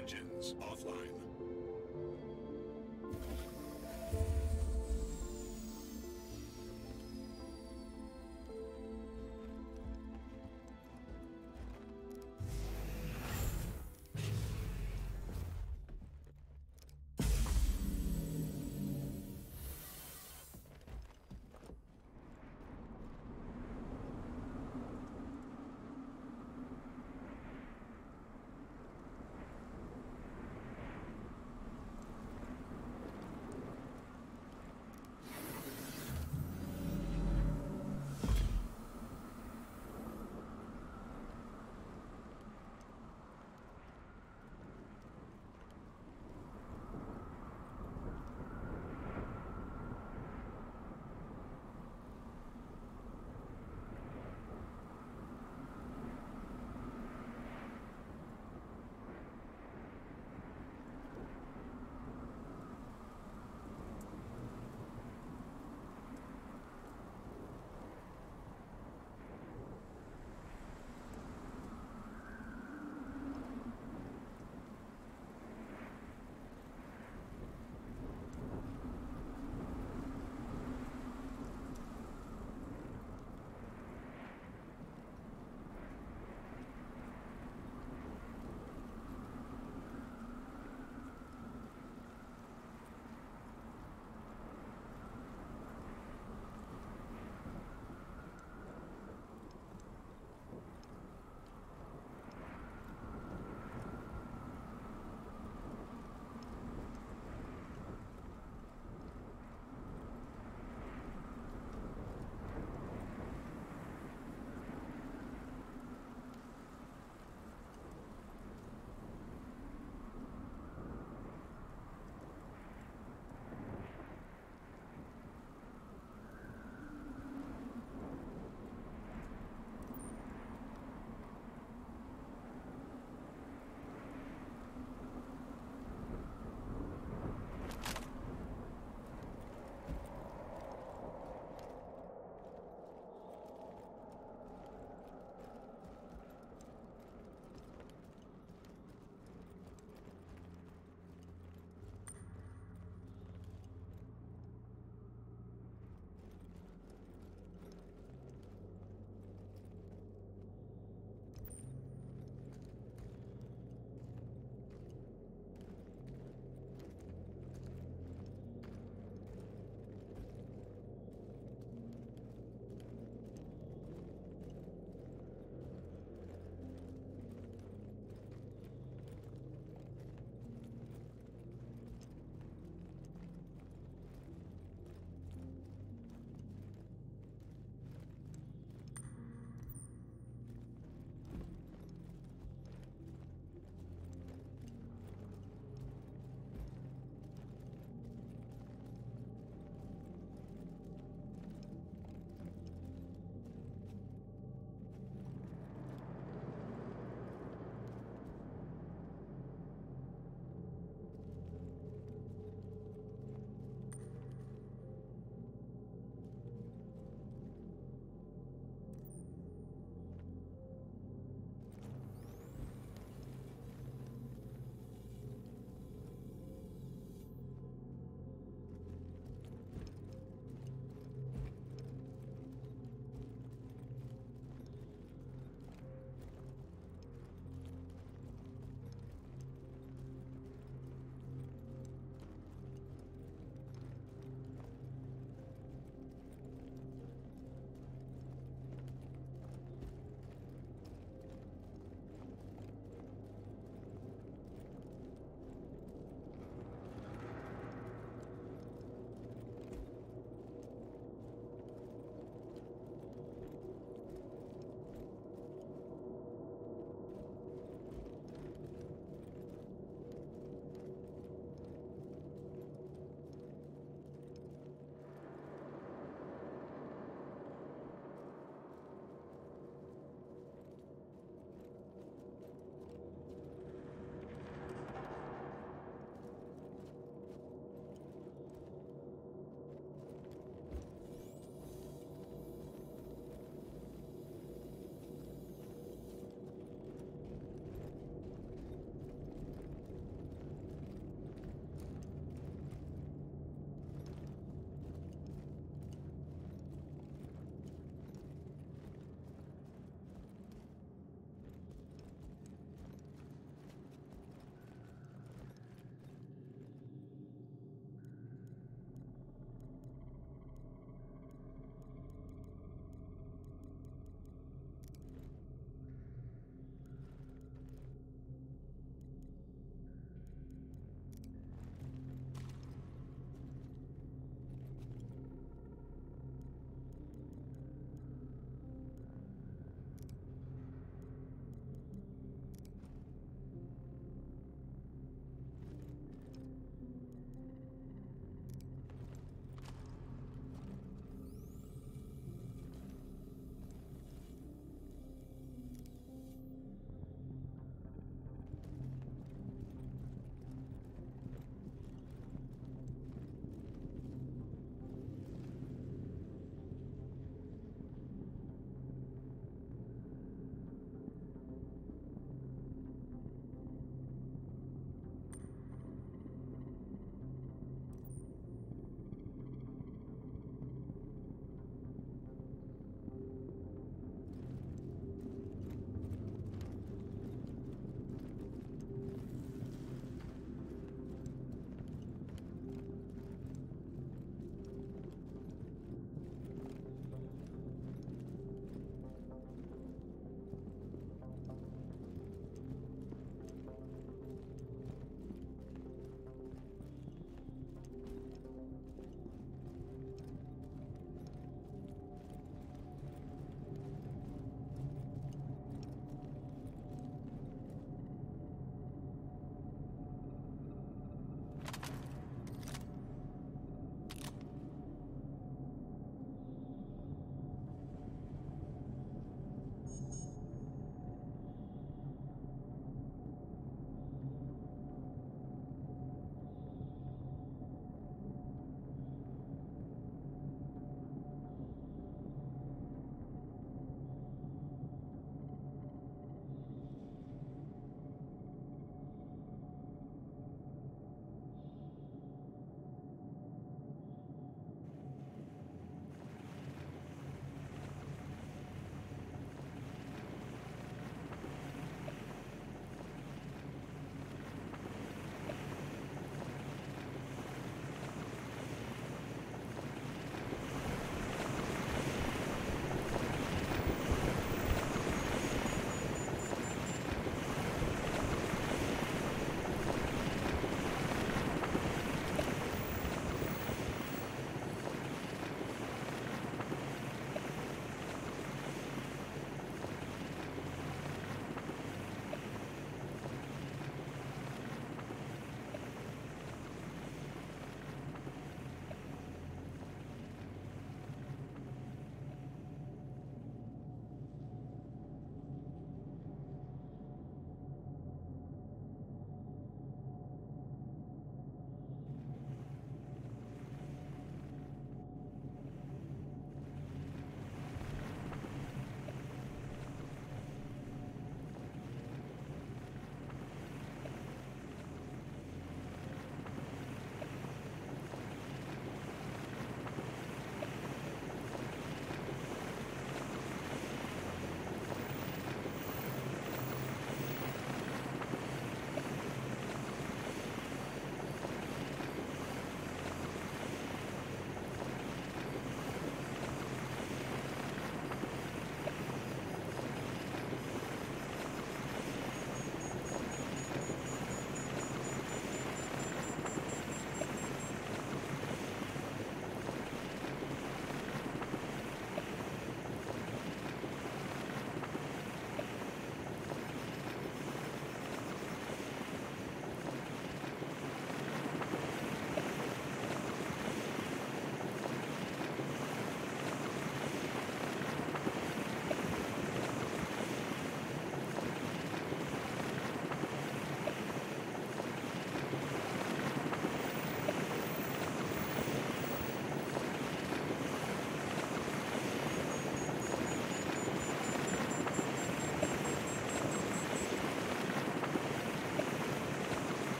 engines offline.